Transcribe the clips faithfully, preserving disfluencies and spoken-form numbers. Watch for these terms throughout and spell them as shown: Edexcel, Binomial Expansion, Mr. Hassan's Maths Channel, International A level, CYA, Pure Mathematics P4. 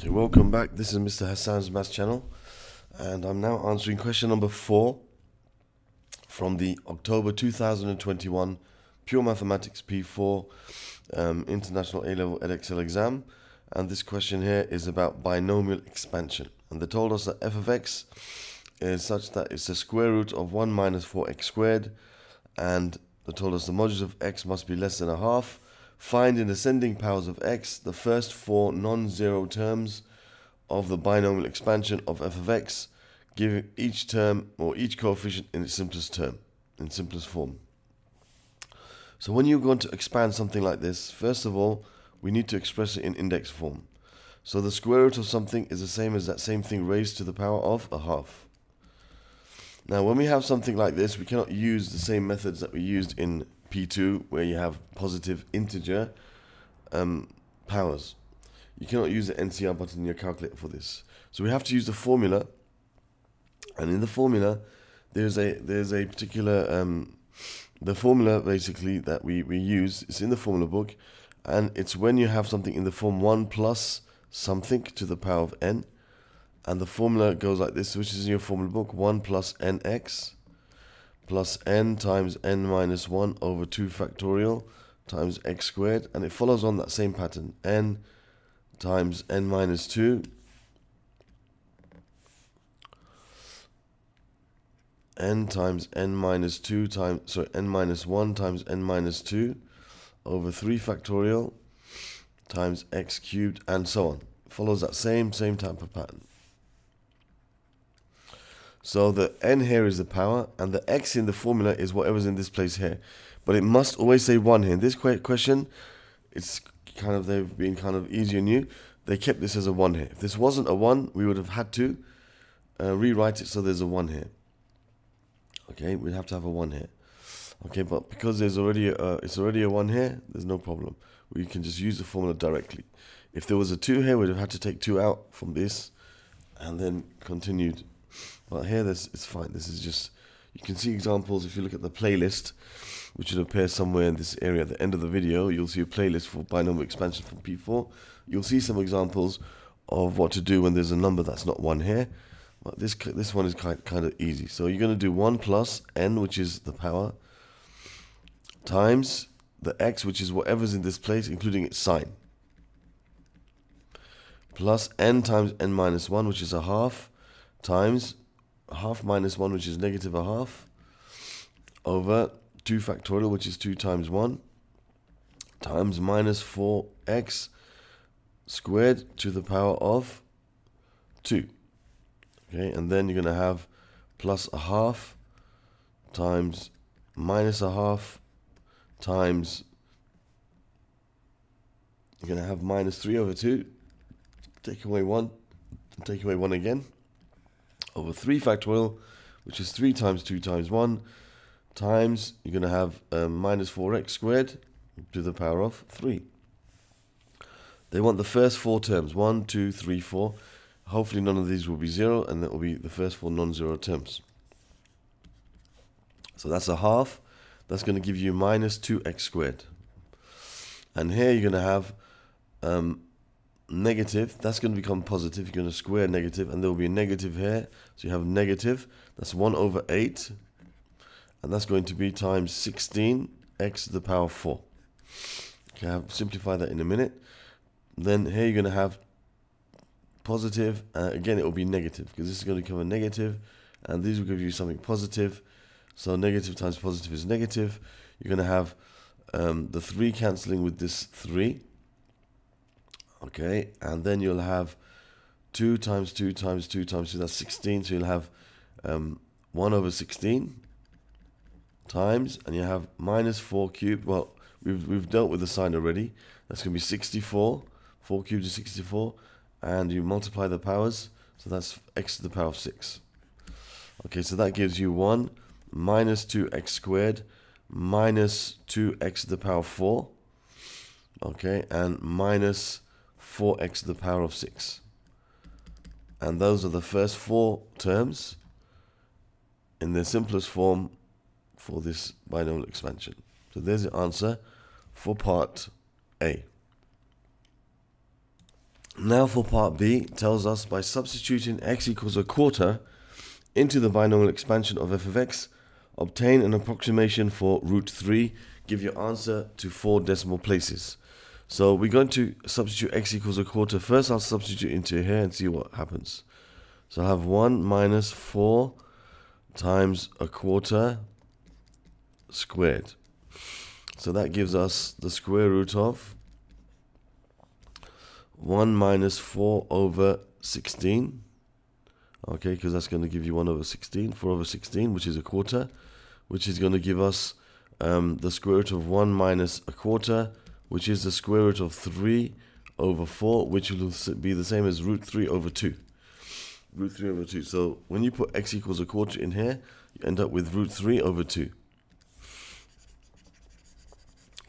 So welcome back, this is Mister Hassan's Maths Channel, and I'm now answering question number four from the October two thousand twenty-one Pure Mathematics P four um, International A-Level Edexcel exam. And this question here is about binomial expansion, and they told us that f of x is such that it's the square root of one minus four x squared, and they told us the modulus of x must be less than a half. Find in ascending powers of x the first four non-zero terms of the binomial expansion of f of x, giving each term or each coefficient in its simplest term, in simplest form. So when you're going to expand something like this, first of all, we need to express it in index form. So the square root of something is the same as that same thing raised to the power of a half. Now when we have something like this, we cannot use the same methods that we used in P two, where you have positive integer um, powers. You cannot use the N C R button in your calculator for this. So we have to use the formula, and in the formula there's a there's a particular um, the formula basically that we, we use. It's in the formula book, and it's when you have something in the form one plus something to the power of n, and the formula goes like this, which is in your formula book: one plus nx plus n times n minus one over two factorial times x squared, and it follows on that same pattern: n times n minus two, n times n minus two times sorry n minus one times n minus two over three factorial times x cubed, and so on. It follows that same same type of pattern. So the n here is the power, and the x in the formula is whatever's in this place here. But it must always say one here. In this question, it's kind of, they've been kind of easy on you. They kept this as a one here. If this wasn't a one, we would have had to uh, rewrite it so there's a one here. Okay, we'd have to have a one here. Okay, but because there's already a, uh, it's already a one here, there's no problem. We can just use the formula directly. If there was a two here, we'd have had to take two out from this and then continued. But here, this it's fine. This is just, you can see examples if you look at the playlist, which should appear somewhere in this area at the end of the video. You'll see a playlist for binomial expansion from P four. You'll see some examples of what to do when there's a number that's not one here. But this this one is kind kind of easy. So you're going to do one plus n, which is the power, times the x, which is whatever's in this place, including its sign, plus n times n minus one, which is a half, times half minus one, which is negative a half, over two factorial, which is two times one, times minus four x squared to the power of two. Okay, and then you're going to have plus a half times minus a half times, you're going to have minus three over two, take away one, take away one again, over three factorial, which is three times two times one, times, you're going to have uh, minus four x squared to the power of three. They want the first four terms, one, two, three, four. Hopefully none of these will be zero, and that will be the first four non-zero terms. So that's a half. That's going to give you minus two x squared. And here you're going to have um, negative, that's going to become positive, you're going to square negative, and there will be a negative here, so you have negative, that's one over eight, and that's going to be times sixteen x to the power of four. Okay, I'll simplify that in a minute. Then here you're going to have positive, uh, again it will be negative, because this is going to become a negative, and these will give you something positive, so negative times positive is negative. You're going to have um, the three cancelling with this three, okay, and then you'll have two times two times two times two, that's sixteen, so you'll have um, one over sixteen times, and you have minus four cubed, well, we've, we've dealt with the sign already, that's going to be sixty-four, four cubed is sixty-four, and you multiply the powers, so that's x to the power of six. Okay, so that gives you one minus two x squared minus two x to the power of four, okay, and minus four x to the power of six. And those are the first four terms in the simplest form for this binomial expansion. So there's the answer for part A. Now for part B, it tells us by substituting x equals a quarter into the binomial expansion of f of x, obtain an approximation for root three, give your answer to four decimal places. So we're going to substitute x equals a quarter. First I'll substitute into here and see what happens. So I have one minus four times a quarter squared. So that gives us the square root of one minus four over sixteen. Okay, because that's going to give you one over sixteen, four over sixteen, which is a quarter, which is going to give us um, the square root of one minus a quarter, which is the square root of three over four, which will be the same as root three over two. Root three over two. So when you put x equals a quarter in here, you end up with root three over two.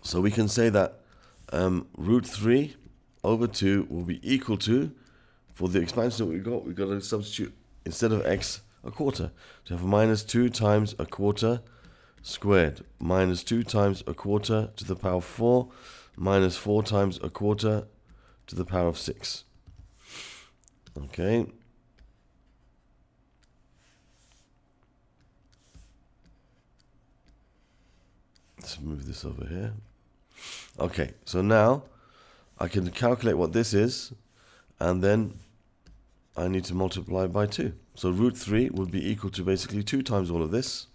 So we can say that um, root three over two will be equal to, for the expansion that we got, we've got to substitute, instead of x, a quarter. So we have minus two times a quarter squared, minus two times a quarter to the power of four, minus four times a quarter to the power of six. Okay. Let's move this over here. Okay, so now I can calculate what this is, and then I need to multiply by two. So root three would be equal to basically two times all of this.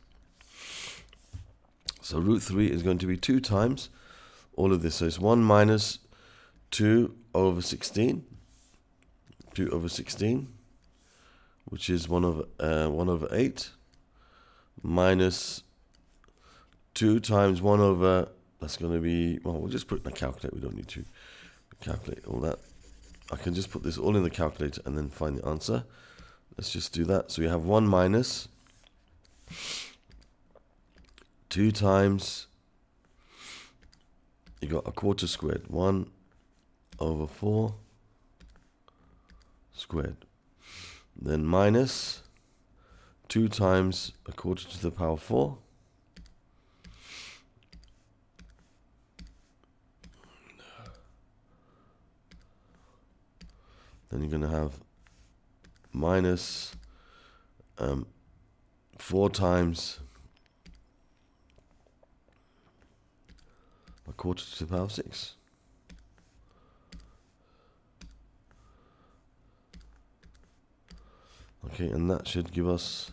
So root three is going to be two times all of this. So it's one minus two over sixteen, two over sixteen, which is one over, uh, one over eight, minus two times one over, that's going to be, well, we'll just put it in a calculator. We don't need to calculate all that. I can just put this all in the calculator and then find the answer. Let's just do that. So we have one minus two times, you got a quarter squared, one over four squared. Then minus two times a quarter to the power of four. Then you're going to have minus um, four times a quarter to the power of six. Okay, and that should give us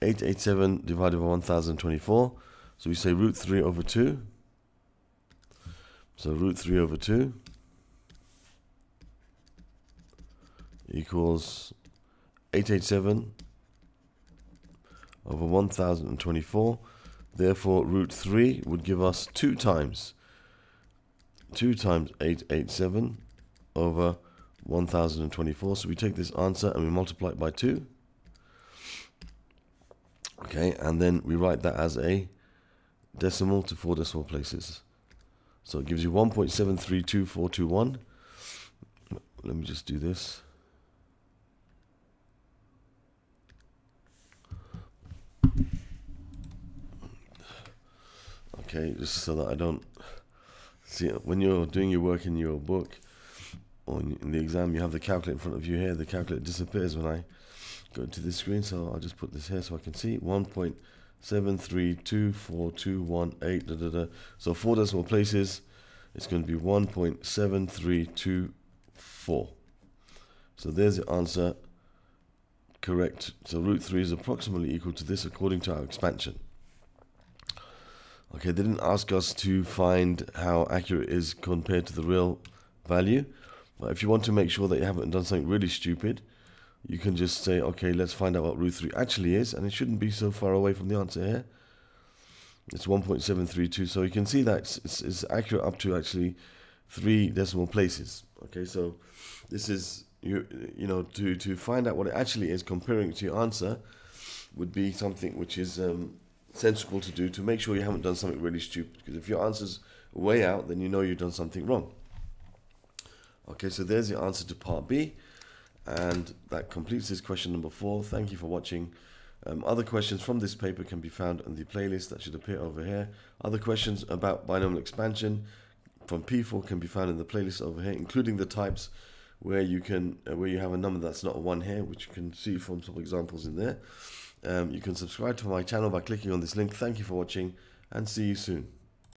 eight hundred eighty-seven divided by one thousand twenty-four. So we say root three over two. So root three over two equals eight hundred eighty-seven over one thousand twenty-four. Therefore, root three would give us two times, two times eight hundred eighty-seven over one thousand twenty-four. So we take this answer and we multiply it by two. Okay, and then we write that as a decimal to four decimal places. So it gives you one point seven three two four two one. Let me just do this. Okay, just so that I don't see, when you're doing your work in your book or in the exam, you have the calculator in front of you here. The calculator disappears when I go to this screen, so I'll just put this here so I can see one point seven three two four two one eight. Da, da, da. So four decimal places, it's going to be one point seven three two four. So there's the answer correct. So root three is approximately equal to this according to our expansion. Okay, they didn't ask us to find how accurate it is compared to the real value. But if you want to make sure that you haven't done something really stupid, you can just say, okay, let's find out what root three actually is. And it shouldn't be so far away from the answer here. It's one point seven three two. So you can see that it's, it's, it's accurate up to actually three decimal places. Okay, so this is, you, you know, to, to find out what it actually is, comparing it to your answer would be something which is... Um, sensible to do to make sure you haven't done something really stupid, because if your answer's way out, then you know you've done something wrong. Okay, so there's the answer to part B, and that completes this question number four. Thank you for watching. Um, other questions from this paper can be found in the playlist that should appear over here. Other questions about binomial expansion from P four can be found in the playlist over here, including the types where you can uh, where you have a number that's not a one here, which you can see from some examples in there. Um, you can subscribe to my channel by clicking on this link. Thank you for watching, and see you soon.